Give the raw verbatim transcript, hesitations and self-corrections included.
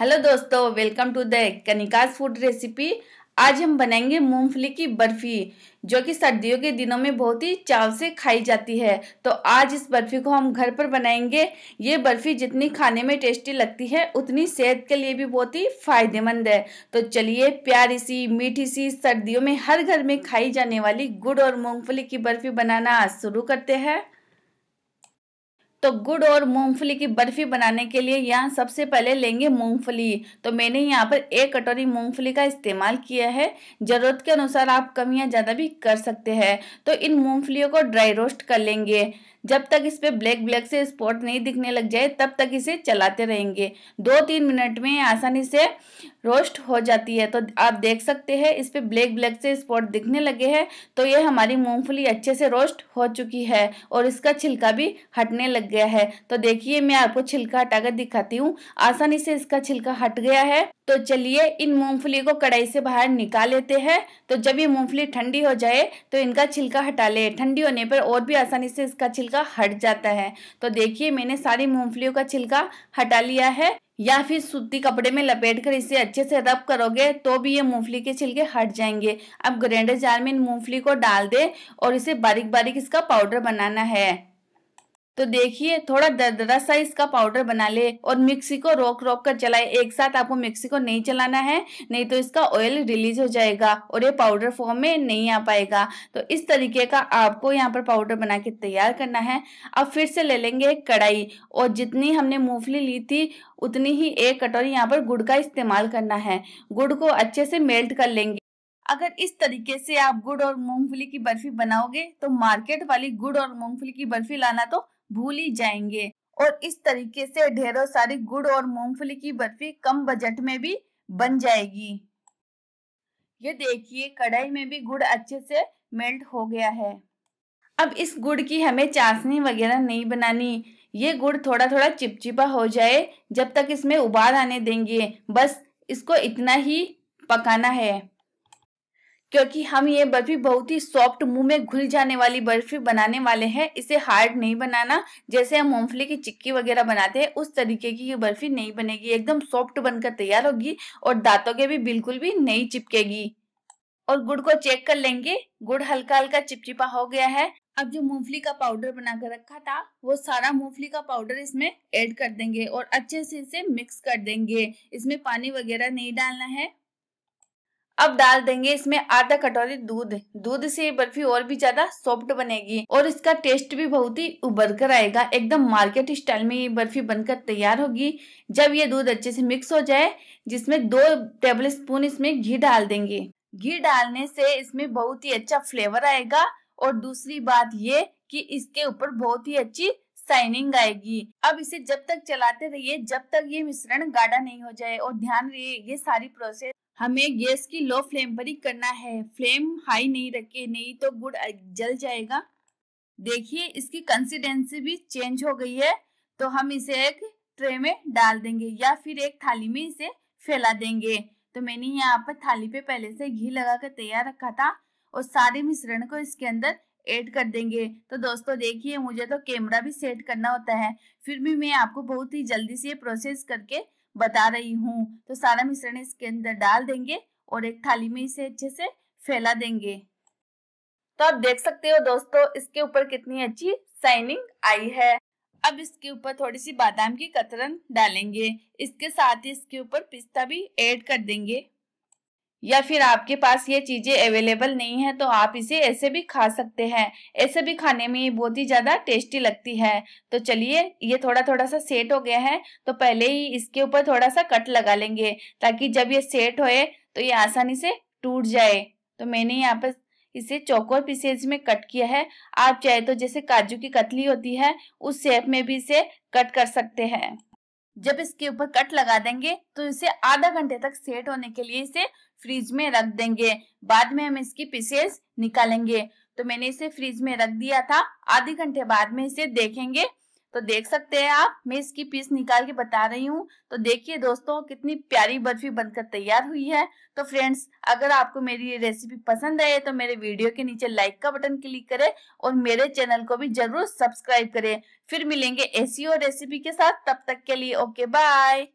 Hello दोस्तों, welcome to the Kanika's food recipe. आज हम बनाएंगे मूंगफली की बर्फ़ी, जो कि सर्दियों के दिनों में बहुत ही चाव से खाई जाती है। तो आज इस बर्फ़ी को हम घर पर बनाएंगे। ये बर्फ़ी जितनी खाने में टेस्टी लगती है, उतनी सेहत के लिए भी बहुत ही फ़ायदेमंद है। तो चलिए प्यारी सी, मीठी सी, सर्दियों में हर घर में खाई जाने वाली गुड़ और मूँगफली की बर्फ़ी बनाना शुरू करते हैं। तो गुड़ और मूंगफली की बर्फ़ी बनाने के लिए यहाँ सबसे पहले लेंगे मूंगफली। तो मैंने यहाँ पर एक कटोरी मूंगफली का इस्तेमाल किया है। ज़रूरत के अनुसार आप कम या ज़्यादा भी कर सकते हैं। तो इन मूंगफलियों को ड्राई रोस्ट कर लेंगे। जब तक इस पर ब्लैक ब्लैक से स्पॉट नहीं दिखने लग जाए, तब तक इसे चलाते रहेंगे। दो तीन मिनट में आसानी से रोस्ट हो जाती है। तो आप देख सकते हैं इस पर ब्लैक ब्लैक से स्पॉट दिखने लगे हैं। तो ये हमारी मूंगफली अच्छे से रोस्ट हो चुकी है और इसका छिलका भी हटने लग गया है। तो देखिए, मैं आपको छिलका हटाकर दिखाती हूँ। आसानी से इसका छिलका हट गया है। तो चलिए इन मूंगफली को कढ़ाई से बाहर निकाल लेते हैं। तो जब ये मूंगफली ठंडी हो जाए तो इनका छिलका हटा ले। ठंडी होने पर और भी आसानी से इसका छिलका हट जाता है। तो देखिए, मैंने सारी मूंगफलियों का छिलका हटा लिया है। या फिर सूती कपड़े में लपेटकर इसे अच्छे से रब करोगे तो भी ये मूंगफली के छिलके हट जाएंगे। अब ग्राइंडर जार में इन मूंगफली को डाल दें और इसे बारीक बारीक इसका पाउडर बनाना है। तो देखिए, थोड़ा दरदरा सा इसका पाउडर बना ले और मिक्सी को रोक रोक कर चलाए। एक साथ आपको मिक्सी को नहीं चलाना है, नहीं तो इसका ऑयल रिलीज हो जाएगा और ये पाउडर फॉर्म में नहीं आ पाएगा। तो इस तरीके का आपको यहाँ पर पाउडर बना के तैयार करना है। अब फिर से ले लेंगे एक कढ़ाई और जितनी हमने मूंगफली ली थी उतनी ही एक कटोरी यहाँ पर गुड़ का इस्तेमाल करना है। गुड़ को अच्छे से मेल्ट कर लेंगे। अगर इस तरीके से आप गुड़ और मूंगफली की बर्फ़ी बनाओगे तो मार्केट वाली गुड़ और मूंगफली की बर्फ़ी लाना तो भूल ही जाएंगे। और इस तरीके से ढेरों सारी गुड़ और मूंगफली की बर्फ़ी कम बजट में भी बन जाएगी। ये देखिए, कढ़ाई में भी गुड़ अच्छे से मेल्ट हो गया है। अब इस गुड़ की हमें चाशनी वगैरह नहीं बनानी। ये गुड़ थोड़ा थोड़ा चिपचिपा हो जाए जब तक इसमें उबाल आने देंगे। बस इसको इतना ही पकाना है, क्योंकि हम ये बर्फ़ी बहुत ही सॉफ्ट, मुंह में घुल जाने वाली बर्फ़ी बनाने वाले हैं। इसे हार्ड नहीं बनाना। जैसे हम मूंगफली की चिक्की वगैरह बनाते हैं, उस तरीके की ये बर्फ़ी नहीं बनेगी। एकदम सॉफ्ट बनकर तैयार होगी और दांतों के भी बिल्कुल भी नहीं चिपकेगी। और गुड़ को चेक कर लेंगे। गुड़ हल्का हल्का चिपचिपा हो गया है। अब जो मूंगफली का पाउडर बनाकर रखा था, वो सारा मूंगफली का पाउडर इसमें ऐड कर देंगे और अच्छे से इसे मिक्स कर देंगे। इसमें पानी वगैरह नहीं डालना है। अब डाल देंगे इसमें आधा कटोरी दूध। दूध से बर्फ़ी और भी ज़्यादा सॉफ्ट बनेगी और इसका टेस्ट भी बहुत ही उभर कर आएगा। एकदम मार्केट स्टाइल में ये बर्फ़ी बनकर तैयार होगी। जब ये दूध अच्छे से मिक्स हो जाए, जिसमें दो टेबलस्पून इसमें घी डाल देंगे। घी डालने से इसमें बहुत ही अच्छा फ्लेवर आएगा और दूसरी बात ये कि इसके ऊपर बहुत ही अच्छी शाइनिंग आएगी। अब इसे जब तक चलाते रहिए जब तक ये मिश्रण गाढ़ा नहीं हो जाए। और ध्यान रहे, ये सारी प्रोसेस हमें गैस की लो फ्लेम पर ही करना है। फ्लेम हाई नहीं रखे, नहीं तो गुड़ जल जाएगा। देखिए, इसकी कंसिस्टेंसी भी चेंज हो गई है। तो हम इसे एक ट्रे में डाल देंगे या फिर एक थाली में इसे फैला देंगे। तो मैंने यहाँ पर थाली पे पहले से घी लगा कर तैयार रखा था और सारे मिश्रण को इसके अंदर ऐड कर देंगे। तो दोस्तों देखिए, मुझे तो कैमरा भी सेट करना होता है, फिर भी मैं आपको बहुत ही जल्दी से ये प्रोसेस करके बता रही हूँ। तो सारा मिश्रण इसके अंदर डाल देंगे और एक थाली में इसे अच्छे से फैला देंगे। तो आप देख सकते हो दोस्तों, इसके ऊपर कितनी अच्छी शाइनिंग आई है। अब इसके ऊपर थोड़ी सी बादाम की कतरन डालेंगे। इसके साथ ही इसके ऊपर पिस्ता भी ऐड कर देंगे। या फिर आपके पास ये चीज़ें अवेलेबल नहीं है तो आप इसे ऐसे भी खा सकते हैं। ऐसे भी खाने में ये बहुत ही ज़्यादा टेस्टी लगती है। तो चलिए, ये थोड़ा थोड़ा सा सेट हो गया है। तो पहले ही इसके ऊपर थोड़ा सा कट लगा लेंगे ताकि जब ये सेट होए तो ये आसानी से टूट जाए। तो मैंने यहाँ पर इसे चौकोर पीसेज में कट किया है। आप चाहे तो जैसे काजू की कतली होती है, उस शेप में भी इसे कट कर सकते हैं। जब इसके ऊपर कट लगा देंगे तो इसे आधा घंटे तक सेट होने के लिए इसे फ्रिज में रख देंगे। बाद में हम इसकी पीसेस निकालेंगे। तो मैंने इसे फ्रिज में रख दिया था। आधे घंटे बाद में इसे देखेंगे। तो देख सकते हैं आप, मैं इसकी पीस निकाल के बता रही हूँ। तो देखिए दोस्तों, कितनी प्यारी बर्फ़ी बनकर तैयार हुई है। तो फ्रेंड्स, अगर आपको मेरी ये रेसिपी पसंद आए तो मेरे वीडियो के नीचे लाइक का बटन क्लिक करें और मेरे चैनल को भी जरूर सब्सक्राइब करें। फिर मिलेंगे ऐसी और रेसिपी के साथ। तब तक के लिए ओके, बाय।